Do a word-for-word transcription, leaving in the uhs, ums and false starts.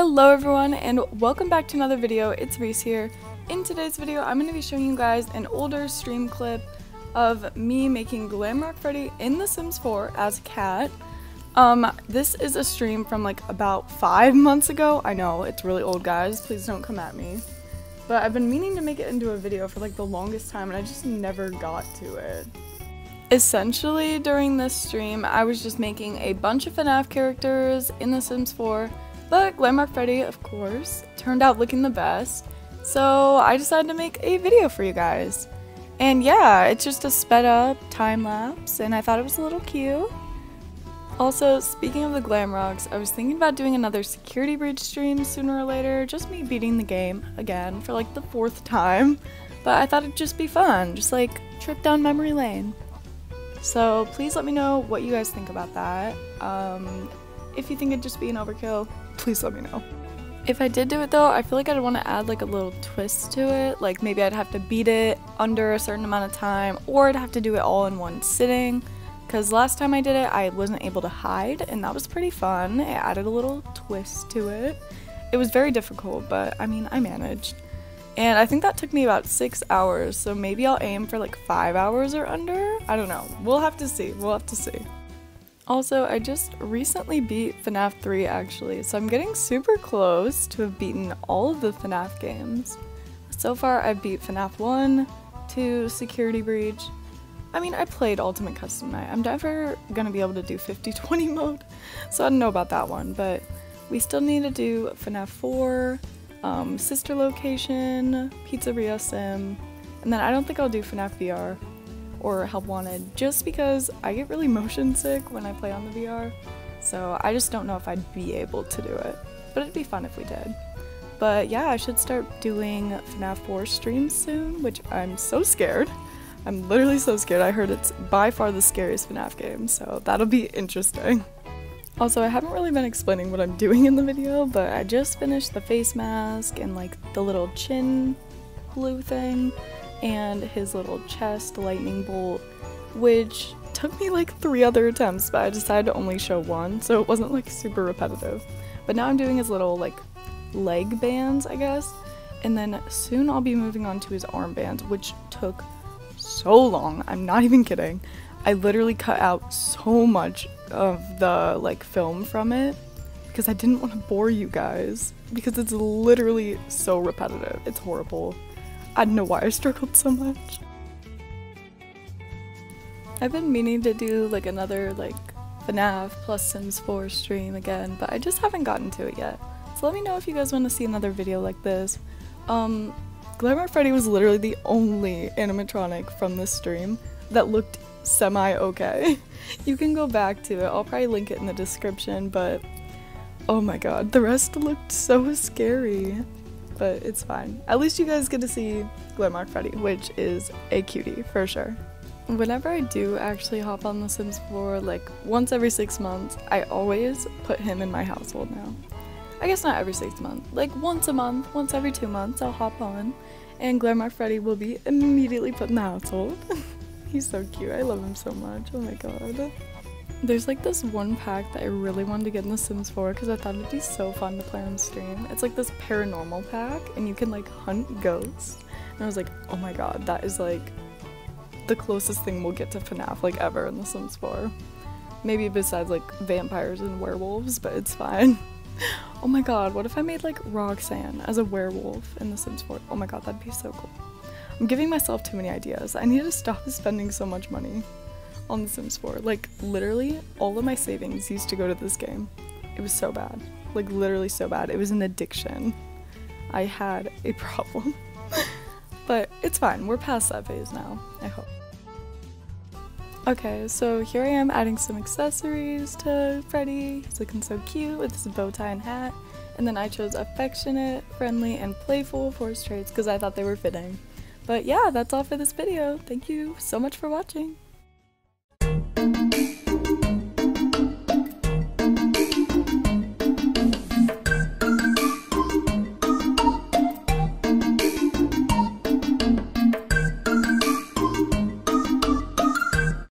Hello everyone and welcome back to another video. It's Reese here. In today's video I'm going to be showing you guys an older stream clip of me making Glamrock Freddy in The Sims four as a cat. Um, this is a stream from like about five months ago. I know, it's really old guys, please don't come at me. But I've been meaning to make it into a video for like the longest time and I just never got to it. Essentially, during this stream, I was just making a bunch of FNAF characters in The Sims four, but Glamrock Freddy, of course, turned out looking the best, so I decided to make a video for you guys. And yeah, it's just a sped up time lapse, and I thought it was a little cute. Also, speaking of the Glamrocks, I was thinking about doing another Security Breach stream sooner or later, just me beating the game again for like the fourth time, but I thought it'd just be fun, just like trip down memory lane. So please let me know what you guys think about that. Um, if you think it'd just be an overkill, please let me know. If I did do it though, I feel like I'd want to add like a little twist to it. Like maybe I'd have to beat it under a certain amount of time, or I'd have to do it all in one sitting. Because last time I did it, I wasn't able to hide, and that was pretty fun. It added a little twist to it. It was very difficult, but I mean, I managed. And I think that took me about six hours, so maybe I'll aim for like five hours or under? I don't know. We'll have to see. We'll have to see. Also, I just recently beat FNAF three actually, so I'm getting super close to have beaten all of the FNAF games. So far, I've beat FNAF one, two, Security Breach. I mean, I played Ultimate Custom Night. I'm never gonna be able to do fifty twenty mode, so I don't know about that one, but we still need to do FNAF four, Um, Sister Location, Pizzeria Sim, and then I don't think I'll do FNAF V R or Help Wanted, just because I get really motion sick when I play on the V R, so I just don't know if I'd be able to do it, but it'd be fun if we did. But yeah, I should start doing FNAF four streams soon, which I'm so scared. I'm literally so scared. I heard it's by far the scariest FNAF game, so that'll be interesting. Also, I haven't really been explaining what I'm doing in the video, but I just finished the face mask and like the little chin blue thing and his little chest lightning bolt, which took me like three other attempts, but I decided to only show one, so it wasn't like super repetitive. But now I'm doing his little like leg bands, I guess, and then soon I'll be moving on to his arm bands, which took so long. I'm not even kidding. I literally cut out so much of the like film from it because I didn't want to bore you guys because it's literally so repetitive. It's horrible. I don't know why I struggled so much. I've been meaning to do like another like FNAF plus Sims four stream again, but I just haven't gotten to it yet. So let me know if you guys want to see another video like this. Um, Glamrock Freddy was literally the only animatronic from this stream that looked semi-okay. You can go back to it, I'll probably link it in the description, but oh my god, the rest looked so scary. But it's fine. At least you guys get to see Glamrock Freddy, which is a cutie, for sure. Whenever I do actually hop on The Sims four, like once every six months, I always put him in my household now. I guess not every six months, like once a month, once every two months, I'll hop on, and Glamrock Freddy will be immediately put in the household. He's so cute. I love him so much. Oh my god. There's like this one pack that I really wanted to get in The Sims four because I thought it'd be so fun to play on stream. It's like this paranormal pack and you can like hunt ghosts. And I was like, oh my god, that is like the closest thing we'll get to FNAF like ever in The Sims four. Maybe besides like vampires and werewolves, but it's fine. Oh my god, what if I made like Roxanne as a werewolf in The Sims four? Oh my god, that'd be so cool. I'm giving myself too many ideas. I need to stop spending so much money on The Sims four. Like, literally, all of my savings used to go to this game. It was so bad. Like, literally so bad. It was an addiction. I had a problem. But it's fine. We're past that phase now, I hope. Okay, so here I am adding some accessories to Freddy. He's looking so cute with his bow tie and hat. And then I chose affectionate, friendly, and playful for his traits because I thought they were fitting. But yeah, that's all for this video. Thank you so much for watching.